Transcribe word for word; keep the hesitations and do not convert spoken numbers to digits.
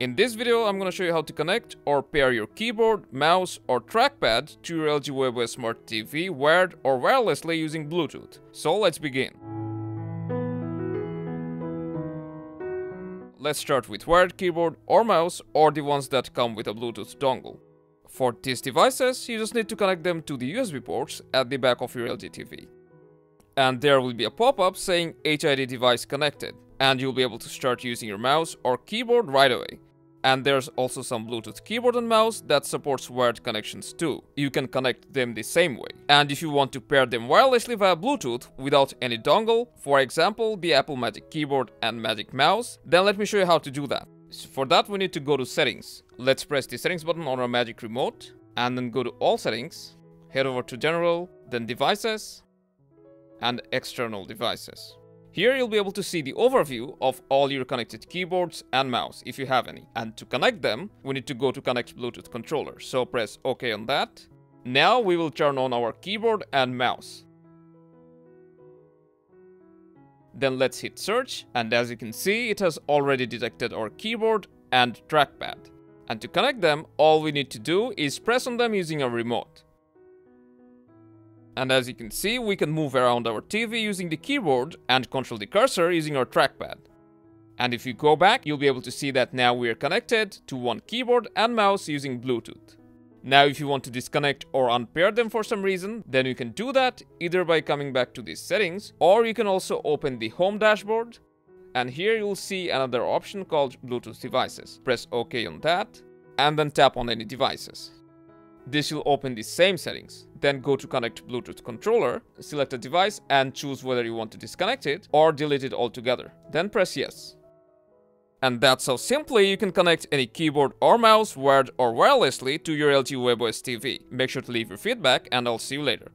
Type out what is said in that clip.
In this video, I'm gonna show you how to connect or pair your keyboard, mouse or trackpad to your L G WebOS Smart T V wired or wirelessly using Bluetooth. So let's begin. Let's start with wired keyboard or mouse or the ones that come with a Bluetooth dongle. For these devices, you just need to connect them to the U S B ports at the back of your L G T V. And there will be a pop-up saying H I D device connected, and you'll be able to start using your mouse or keyboard right away. And there's also some Bluetooth keyboard and mouse that supports wired connections too. You can connect them the same way. And if you want to pair them wirelessly via Bluetooth without any dongle, for example the Apple Magic Keyboard and Magic Mouse, then let me show you how to do that. So for that we need to go to settings. Let's press the settings button on our Magic Remote and then go to all settings, head over to general, then devices and external devices. Here you'll be able to see the overview of all your connected keyboards and mouse if you have any. And to connect them, we need to go to connect Bluetooth controller. So press OK on that. Now we will turn on our keyboard and mouse. Then let's hit search, and as you can see, it has already detected our keyboard and trackpad. And to connect them, all we need to do is press on them using a remote. And as you can see, we can move around our T V using the keyboard and control the cursor using our trackpad. And if you go back, you'll be able to see that now we are connected to one keyboard and mouse using Bluetooth. Now if you want to disconnect or unpair them for some reason, then you can do that either by coming back to these settings, or you can also open the home dashboard. And here you'll see another option called Bluetooth devices. Press OK on that and then tap on any devices. This will open the same settings. Then go to connect Bluetooth controller, select a device and choose whether you want to disconnect it or delete it altogether. Then press yes. And that's how simply you can connect any keyboard or mouse wired or wirelessly to your L G WebOS T V. Make sure to leave your feedback and I'll see you later.